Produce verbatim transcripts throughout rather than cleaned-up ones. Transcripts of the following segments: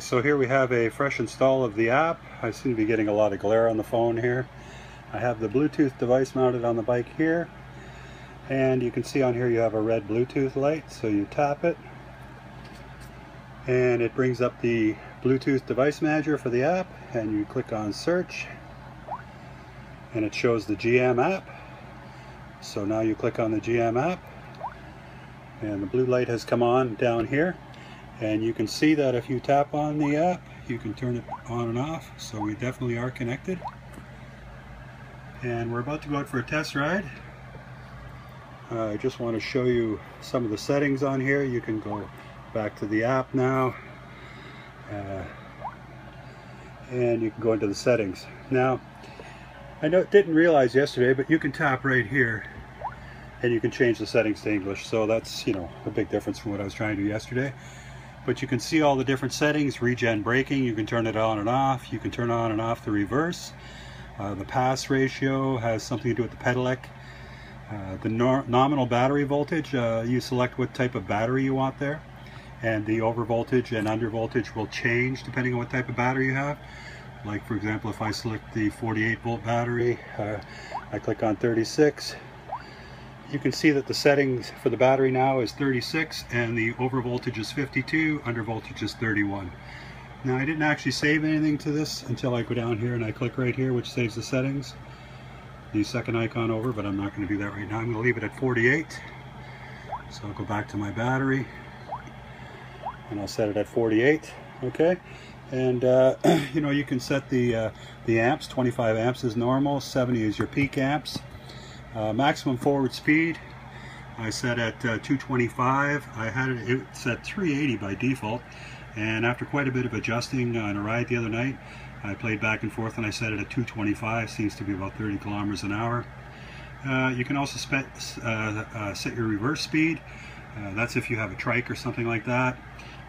Okay, so here we have a fresh install of the app. I seem to be getting a lot of glare on the phone here. I have the Bluetooth device mounted on the bike here, and you can see on here you have a red Bluetooth light, so you tap it and it brings up the Bluetooth device manager for the app, and you click on search and it shows the G M app. So now you click on the G M app and the blue light has come on down here, and you can see that if you tap on the app you can turn it on and off, so we definitely are connected. And we're about to go out for a test ride. uh, I just want to show you some of the settings on here. You can go back to the app now, uh, and you can go into the settings. Now I know, didn't realize yesterday, but you can tap right here and you can change the settings to English, so that's, you know, a big difference from what I was trying to do yesterday. But you can see all the different settings. Regen braking, you can turn it on and off. You can turn on and off the reverse. Uh, the pass ratio has something to do with the pedelec. Uh, the no nominal battery voltage, uh, you select what type of battery you want there. And the over voltage and under voltage will change depending on what type of battery you have. Like, for example, if I select the forty-eight volt battery, uh, I click on thirty-six. You can see that the settings for the battery now is thirty-six, and the over voltage is fifty-two, under voltage is thirty-one. Now, I didn't actually save anything to this until I go down here and I click right here, which saves the settings. The second icon over, but I'm not going to do that right now. I'm going to leave it at forty-eight. So I'll go back to my battery and I'll set it at forty-eight. Okay. And uh, you know, you can set the uh, the amps. twenty-five amps is normal, seventy is your peak amps. Uh, maximum forward speed I set at uh, two twenty-five. I had it, it's at three eighty by default, and after quite a bit of adjusting on a ride the other night, I played back and forth and I set it at two twenty-five, seems to be about thirty kilometers an hour. Uh, you can also set, uh, uh, set your reverse speed. Uh, that's if you have a trike or something like that.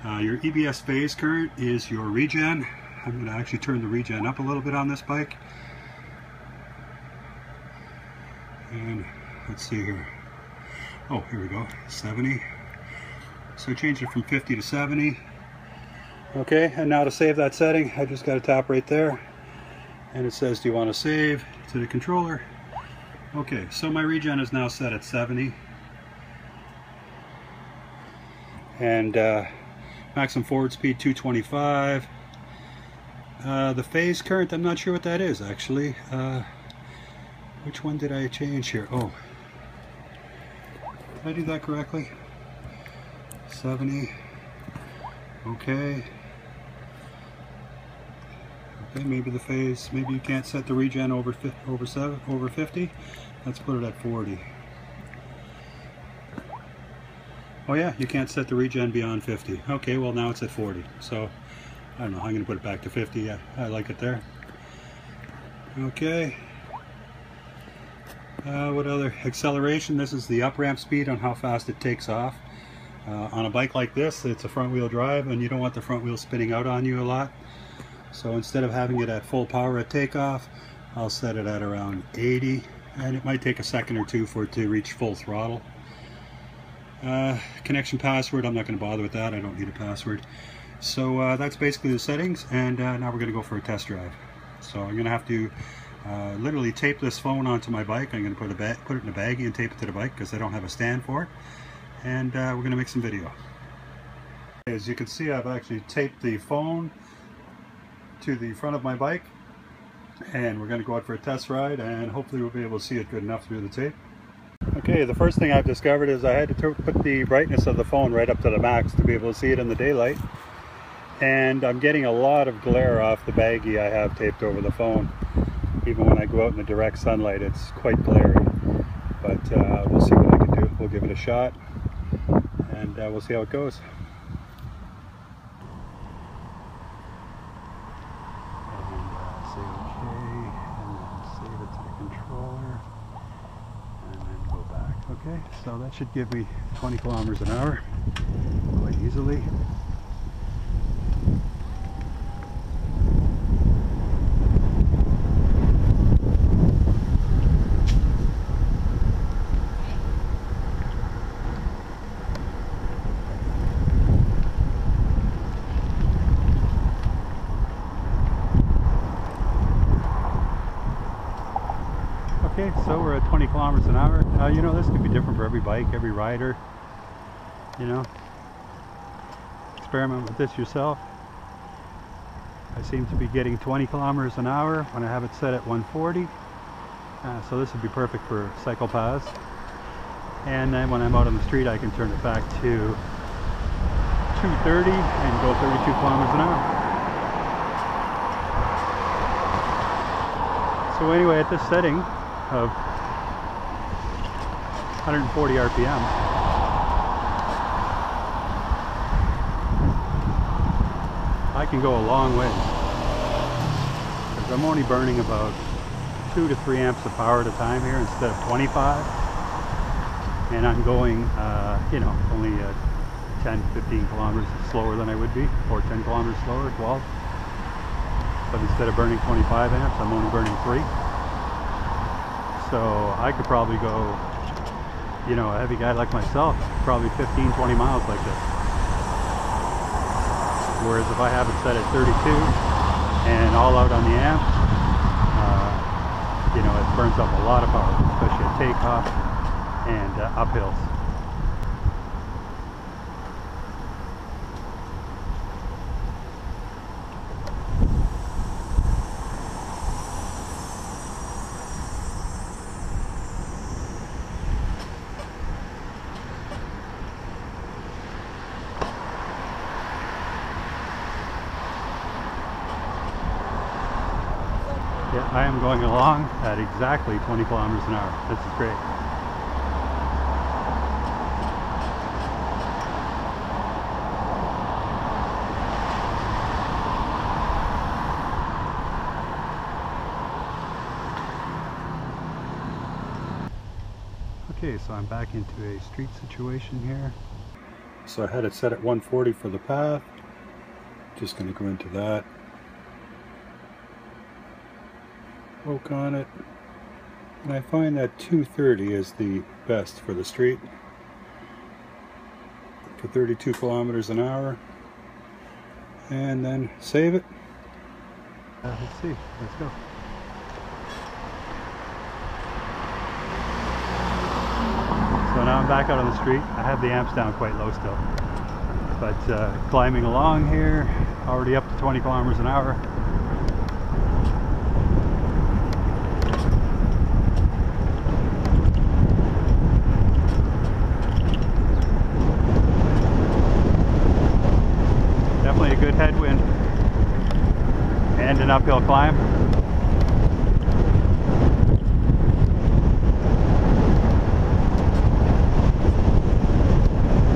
Uh, your E B S phase current is your regen. I'm going to actually turn the regen up a little bit on this bike. And let's see here. Oh, here we go. seventy. So change it from fifty to seventy. Okay, and now to save that setting, I just got to tap right there. And it says, do you want to save to the controller? Okay, so my regen is now set at seventy. And uh, maximum forward speed two twenty-five. Uh, the phase current, I'm not sure what that is actually. Uh, which one did I change here? Oh, did I do that correctly? seventy. Okay. Okay, maybe the phase. Maybe you can't set the regen over over seven over fifty. Let's put it at forty. Oh yeah, you can't set the regen beyond fifty. Okay, well now it's at forty. So, I don't know, I'm going to put it back to fifty. Yeah, I like it there. Okay. Uh, what other? Acceleration. This is the up-ramp speed on how fast it takes off. Uh, on a bike like this, it's a front-wheel drive, and you don't want the front wheel spinning out on you a lot. So instead of having it at full power at takeoff, I'll set it at around eighty. And it might take a second or two for it to reach full throttle. Uh, connection password, I'm not going to bother with that, I don't need a password. So uh, that's basically the settings, and uh, now we're going to go for a test drive. So I'm going to have to uh, literally tape this phone onto my bike. I'm going to put, a put it in a baggie and tape it to the bike because I don't have a stand for it. And uh, we're going to make some video. As you can see, I've actually taped the phone to the front of my bike, and we're going to go out for a test ride, and hopefully we'll be able to see it good enough through the tape. Okay, the first thing I've discovered is I had to put the brightness of the phone right up to the max to be able to see it in the daylight. And I'm getting a lot of glare off the baggie I have taped over the phone. Even when I go out in the direct sunlight, it's quite glary. But uh, we'll see what I can do. We'll give it a shot, and uh, we'll see how it goes. Okay, so that should give me twenty kilometers an hour quite easily. Okay, so we're at twenty kilometers an hour. Uh, you know, this could be different for every bike, every rider. You know, experiment with this yourself. I seem to be getting twenty kilometers an hour when I have it set at one forty. Uh, so this would be perfect for cycle paths. And then when I'm out on the street, I can turn it back to two thirty and go thirty-two kilometers an hour. So anyway, at this setting of one forty R P M, I can go a long ways, because I'm only burning about two to three amps of power at a time here instead of twenty-five, and I'm going, uh, you know, only uh, ten, fifteen kilometers slower than I would be, or ten kilometers slower, twelve. But instead of burning twenty-five amps, I'm only burning three. So I could probably go, you know, a heavy guy like myself, probably fifteen, twenty miles like this. Whereas if I have it set at thirty-two and all out on the amp, uh, you know, it burns up a lot of power, especially at takeoff and uh, uphills. I am going along at exactly twenty kilometers an hour. This is great. Okay, so I'm back into a street situation here. So I had it set at one forty for the path. Just going to go into that. Poke on it, and I find that two thirty is the best for the street for thirty-two kilometers an hour, and then save it. Uh, let's see, let's go. So now I'm back out on the street. I have the amps down quite low still, but uh, climbing along here, already up to twenty kilometers an hour. Headwind and an uphill climb.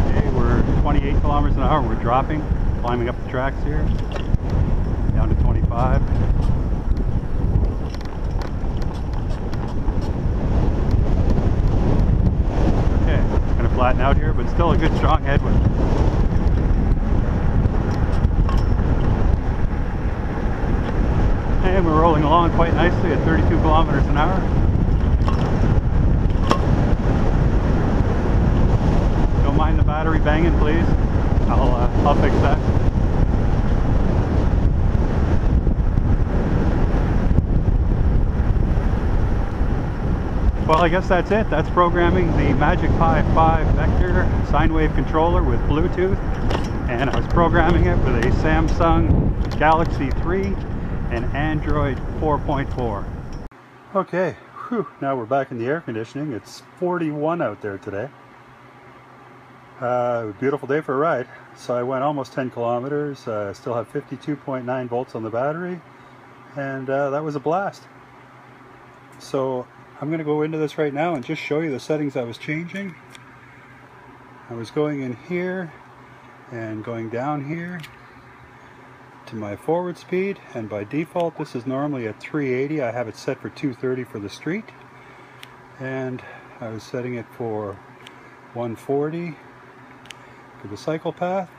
Okay, we're twenty-eight kilometers an hour. We're dropping, climbing up the tracks here, down to twenty-five. Okay, it's going to flatten out here, but still a good strong headwind. And we're rolling along quite nicely at thirty-two kilometers an hour. Don't mind the battery banging, please. I'll, uh, I'll fix that. Well, I guess that's it. That's programming the Magic Pi five Vector sine wave controller with Bluetooth. And I was programming it with a Samsung Galaxy three. And Android four point four. Okay, whew, now we're back in the air conditioning. It's forty-one out there today. Uh, beautiful day for a ride. So I went almost ten kilometers. I uh, still have fifty-two point nine volts on the battery, and uh, that was a blast. So I'm going to go into this right now and just show you the settings I was changing. I was going in here and going down here to my forward speed, and by default this is normally at three eighty. I have it set for two thirty for the street, and I was setting it for one forty for the cycle path.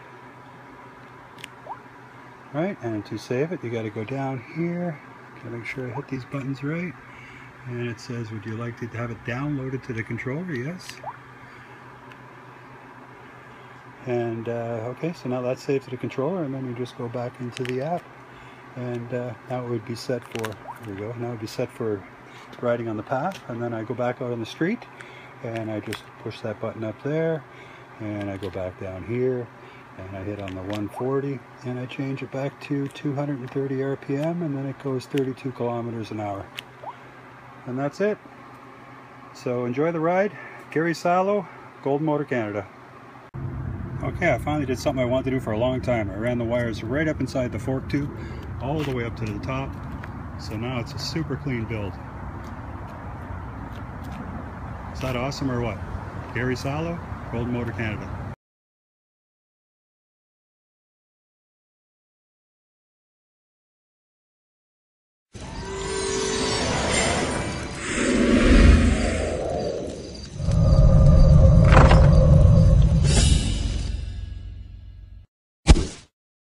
Right, and to save it you got to go down here. Gotta make sure I hit these buttons right, and it says would you like to have it downloaded to the controller? Yes. And uh, okay, so now that's saved to the controller, and then we just go back into the app, and uh, now it would be set for, here we go, now it would be set for riding on the path, and then I go back out on the street and I just push that button up there, and I go back down here and I hit on the one forty and I change it back to two hundred thirty R P M, and then it goes thirty-two kilometers an hour. And that's it. So enjoy the ride. Gary Salo, Golden Motor Canada. Okay, I finally did something I wanted to do for a long time. I ran the wires right up inside the fork tube, all the way up to the top. So now it's a super clean build. Is that awesome or what? Gary Salo, Golden Motor Canada.